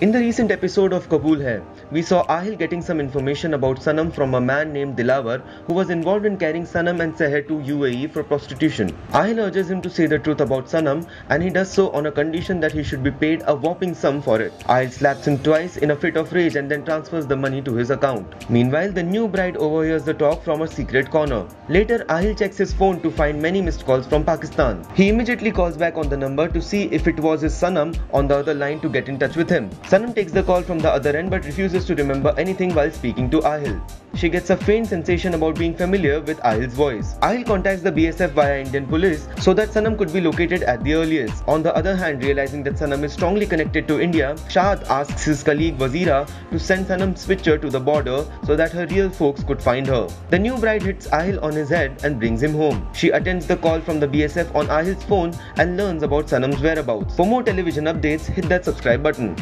In the recent episode of Qubool Hai, we saw Aahil getting some information about Sanam from a man named Dilawar who was involved in carrying Sanam and Seher to UAE for prostitution. Aahil urges him to say the truth about Sanam, and he does so on a condition that he should be paid a whopping sum for it. Aahil slaps him twice in a fit of rage and then transfers the money to his account. Meanwhile, the new bride overhears the talk from a secret corner. Later, Aahil checks his phone to find many missed calls from Pakistan. He immediately calls back on the number to see if it was his Sanam on the other line to get in touch with him. Sanam takes the call from the other end but refuses to remember anything while speaking to Aahil. She gets a faint sensation about being familiar with Aahil's voice. Aahil contacts the BSF via Indian police so that Sanam could be located at the earliest. On the other hand, realizing that Sanam is strongly connected to India, Shahad asks his colleague Wazira to send Sanam's picture to the border so that her real folks could find her. The new bride hits Aahil on his head and brings him home. She attends the call from the BSF on Aahil's phone and learns about Sanam's whereabouts. For more television updates, hit that subscribe button.